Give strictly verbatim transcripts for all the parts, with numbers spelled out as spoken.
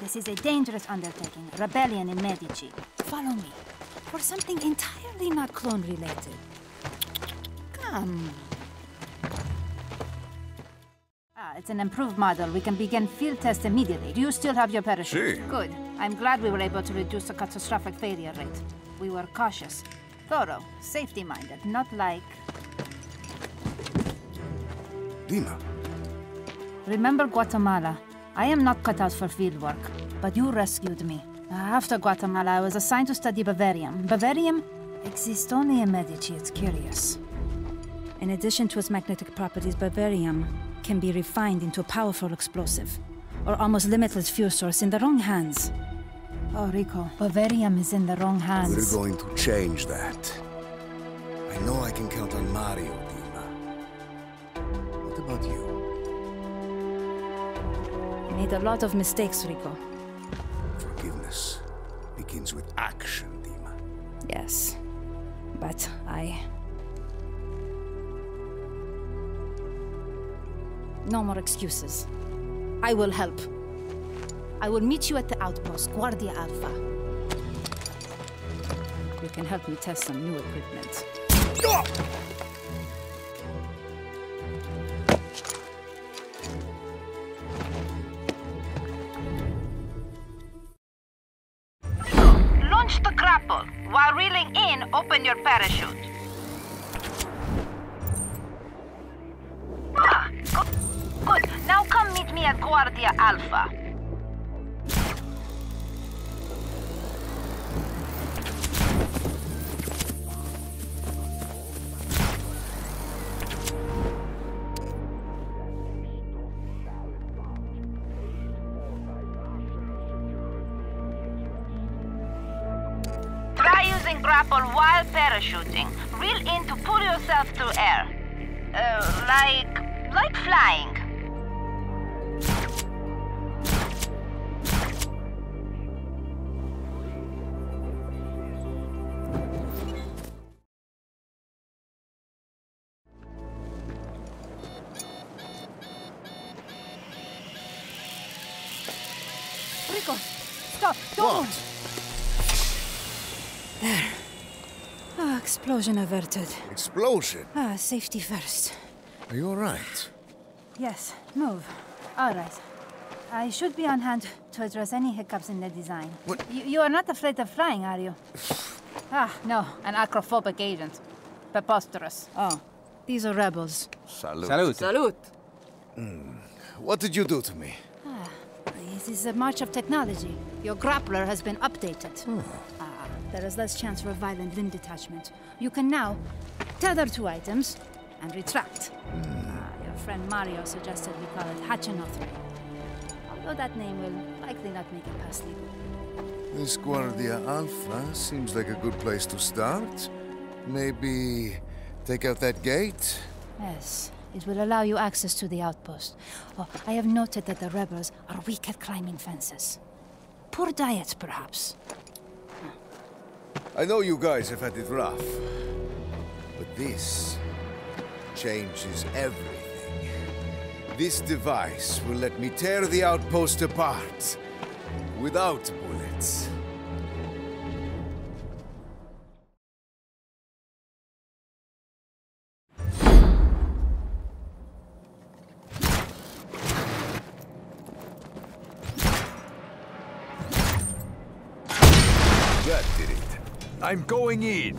This is a dangerous undertaking. Rebellion in Medici. Follow me. For something entirely not clone-related. Come. Ah, it's an improved model. We can begin field tests immediately. Do you still have your parachute? Si. Good. I'm glad we were able to reduce the catastrophic failure rate. We were cautious, thorough, safety-minded, not like... Dima. Remember Guatemala. I am not cut out for field work, but you rescued me. After Guatemala, I was assigned to study Bavarium. Bavarium exists only in Medici, it's curious. In addition to its magnetic properties, Bavarium can be refined into a powerful explosive, or almost limitless fuel source in the wrong hands. Oh, Rico, Bavarium is in the wrong hands. We're going to change that. I know I can count on Mario, Dima. What about you? I made a lot of mistakes, Rico. Forgiveness begins with action, Dima. Yes, but I... No more excuses. I will help. I will meet you at the outpost, Guardia Alpha. You can help me test some new equipment. Oh! Launch the grapple. While reeling in, open your parachute. Ah, good. Good. Now come meet me at Guardia Alpha. Grapple while parachuting. Reel in to pull yourself through air. Uh, like... like flying. Rico! Stop! Don't move! There. Ah, oh, explosion averted. Explosion? Ah, safety first. Are you all right? Yes, move. All right. I should be on hand to address any hiccups in the design. What? You, you are not afraid of flying, are you? Ah, no. An acrophobic agent. Preposterous. Oh, these are rebels. Salute. Salute. Salute. Mm. What did you do to me? Ah, this is a march of technology. Your grappler has been updated. Hmm. There is less chance for a violent limb detachment. You can now tether two items and retract. Mm. Uh, your friend Mario suggested we call it Hachinothri. Although that name will likely not make it past legal. This Guardia Alpha seems like a good place to start. Maybe take out that gate? Yes, it will allow you access to the outpost. Oh, I have noted that the rebels are weak at climbing fences. Poor diet, perhaps. I know you guys have had it rough, but this changes everything. This device will let me tear the outpost apart without bullets. That did it. I'm going in.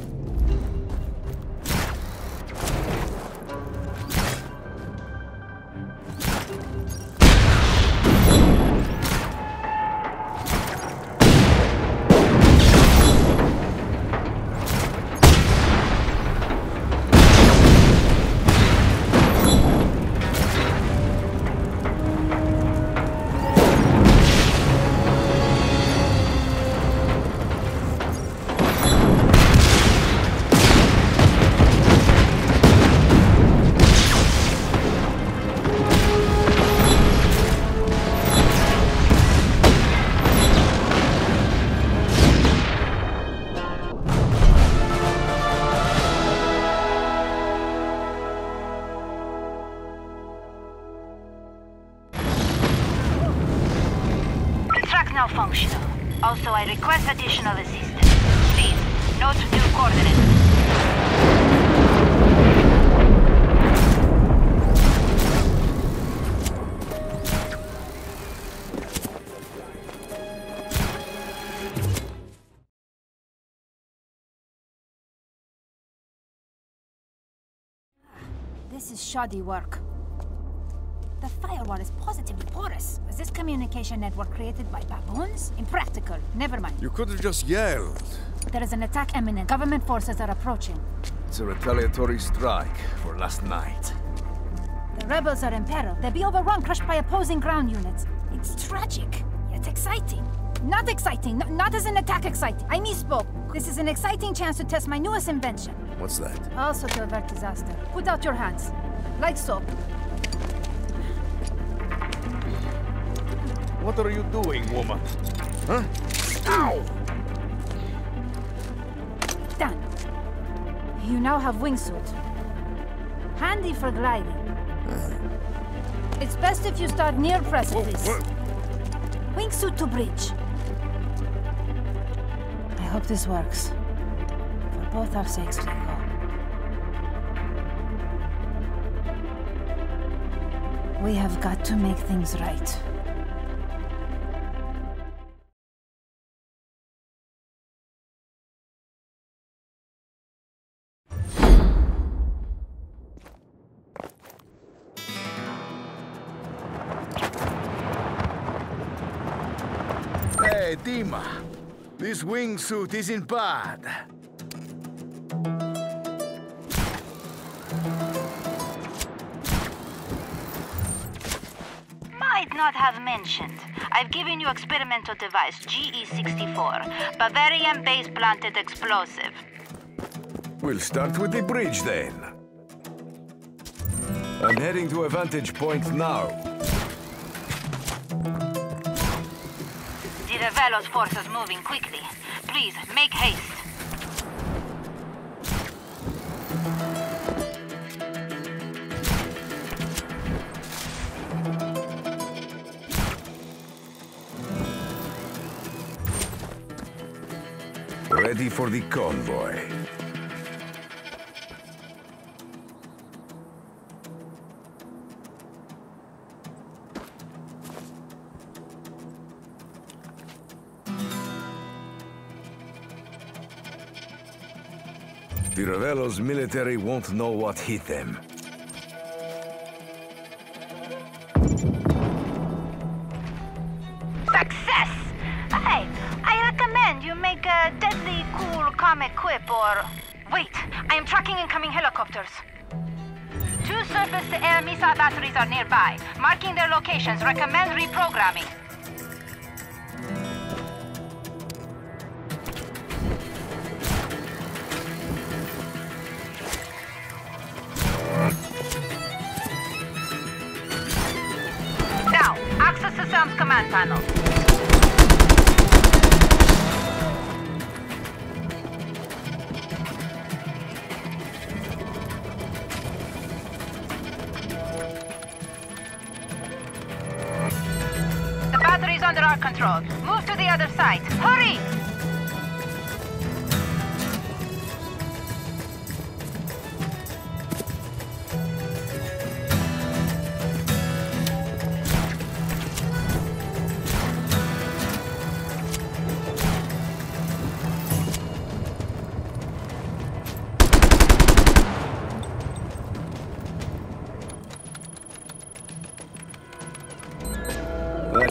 functional. Also, I request additional assistance. Please, note new coordinates. This is shoddy work. The firewall is positively porous. Was this communication network created by baboons? Impractical. Never mind. You could have just yelled. There is an attack imminent. Government forces are approaching. It's a retaliatory strike for last night. The rebels are in peril. They'll be overrun, crushed by opposing ground units. It's tragic, yet exciting. Not exciting. N not as an attack exciting. I misspoke. This is an exciting chance to test my newest invention. What's that? Also to avert disaster. Put out your hands. Like so. What are you doing, woman? Huh? Ow! Done. You now have wingsuit. Handy for gliding. Uh. It's best if you start near precipice. Wingsuit to bridge. I hope this works. For both our sakes, Frigo. We have got to make things right. Hey, Dima, this wingsuit isn't bad. Might not have mentioned, I've given you experimental device G E sixty-four, Bavarium base planted explosive. We'll start with the bridge then. I'm heading to a vantage point now. Di Ravello's force is moving quickly. Please, make haste. Ready for the convoy. Di Ravello's military won't know what hit them. Success! Hey, I recommend you make a deadly cool calm equip or... Wait, I am tracking incoming helicopters. Two surface-to-air missile batteries are nearby. Marking their locations, recommend reprogramming. Command panel. The battery is under our control. Move to the other side. Hurry!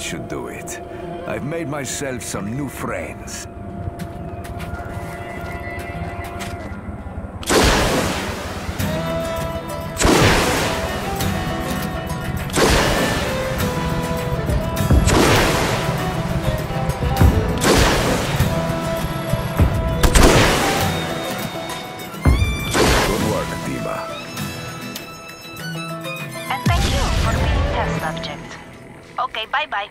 Should do it. I've made myself some new friends. Good work, Dima. And thank you for being test subject. Okay, bye-bye.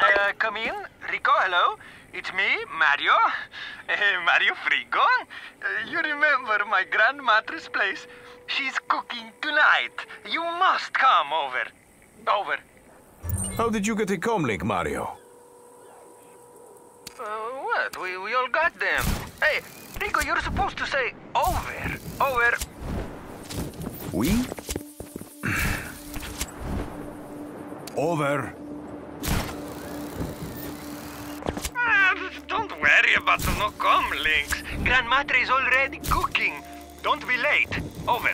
Uh, come in. Rico, hello. It's me, Mario. Uh, Mario Frigo. Uh, you remember my Gran Madre's place? She's cooking tonight. You must come over. Over. How did you get a comlink, Mario? Uh, what? We, we all got them. Hey, Rico, you're supposed to say over. Over. We? Over. Uh, don't worry about the no-com links. Gran Madre is already cooking. Don't be late. Over.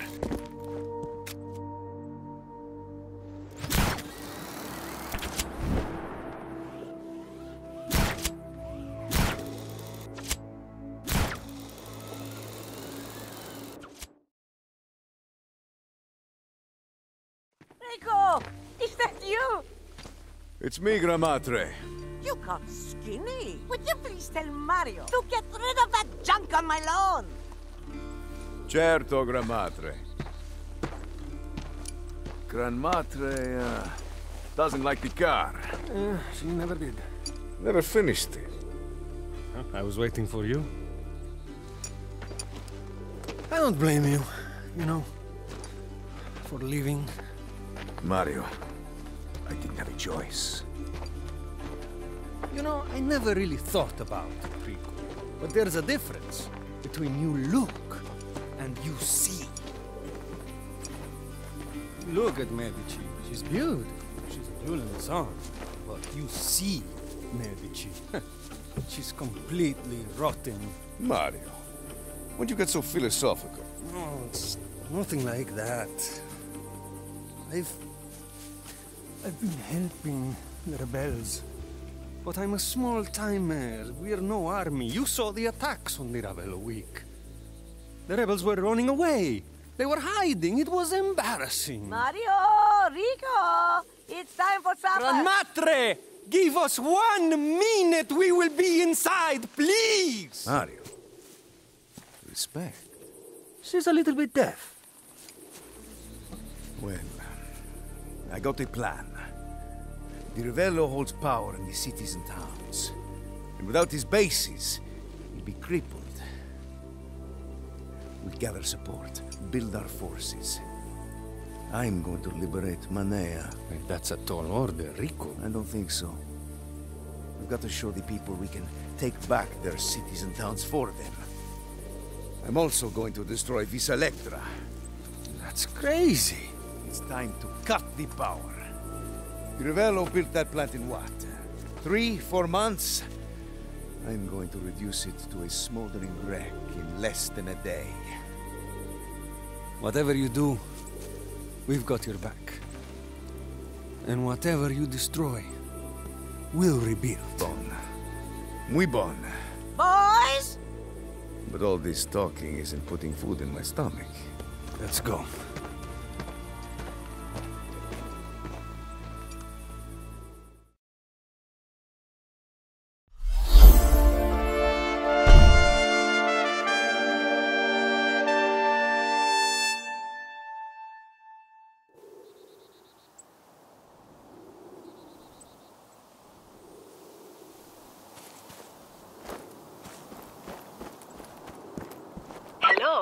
Rico! Is that you? It's me, Gran Madre. You got skinny. Would you please tell Mario to get rid of that junk on my lawn? Certo, Gran Madre. Gran Madre uh, doesn't like the car. Uh, she never did. Never finished it. Huh? I was waiting for you. I don't blame you, you know, for leaving. Mario, I didn't have a choice. You know, I never really thought about it, Rico. But there's a difference between you look and you see. Look at Medici. She's beautiful. She's a jewel in the sun. But you see Medici. She's completely rotten. Mario, why'd you get so philosophical? No, it's nothing like that. I've... I've been helping the rebels. But I'm a small-timer. We're no army. You saw the attacks on Di Ravello week. The rebels were running away. They were hiding. It was embarrassing. Mario! Rico! It's time for supper! Gran Madre! Give us one minute! We will be inside, please! Mario. Respect. She's a little bit deaf. Well, I got a plan. Di Ravello holds power in the cities and towns. And without his bases, he'll be crippled. We'll gather support, build our forces. I'm going to liberate Manaya. That's a tall order, Rico. I don't think so. We've got to show the people we can take back their cities and towns for them. I'm also going to destroy Vis Electra. That's crazy. It's time to cut the power. Di Ravello built that plant in what? Three, four months? I'm going to reduce it to a smoldering wreck in less than a day. Whatever you do, we've got your back. And whatever you destroy, we'll rebuild. Bon. Muy bon. Boys! But all this talking isn't putting food in my stomach. Let's go.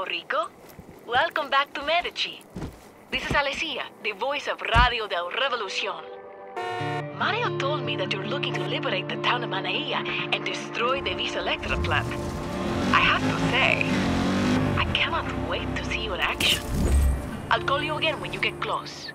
Rico, welcome back to Medici. This is Alessia, the voice of Radio Del Revolucion. Mario told me that you're looking to liberate the town of Manaya and destroy the Vis Electra plant. I have to say, I cannot wait to see you in action. I'll call you again when you get close.